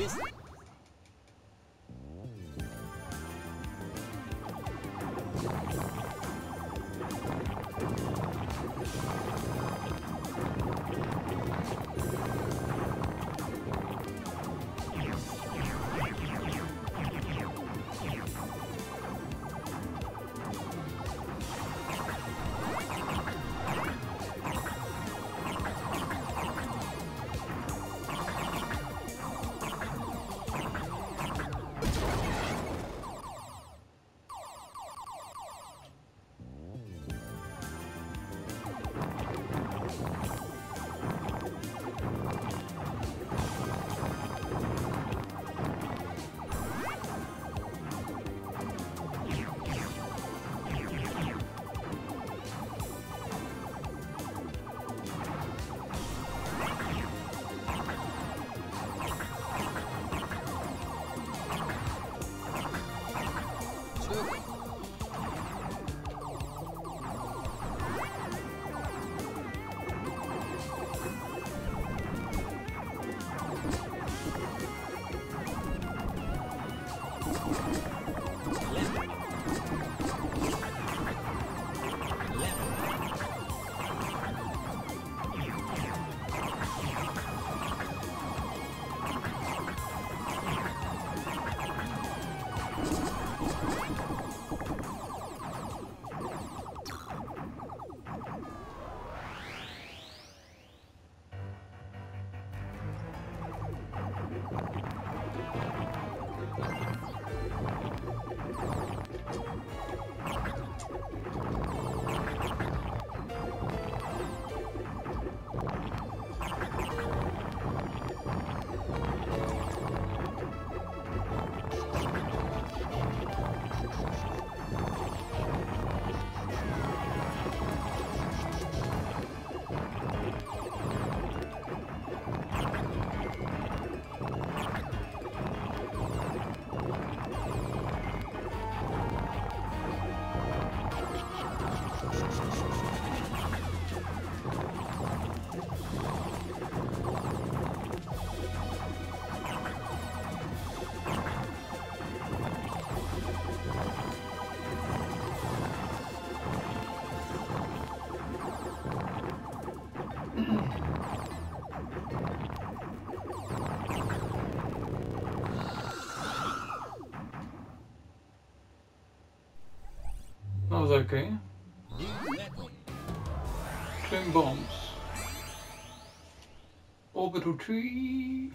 missed it. Okay. Climb bombs. Orbital tree.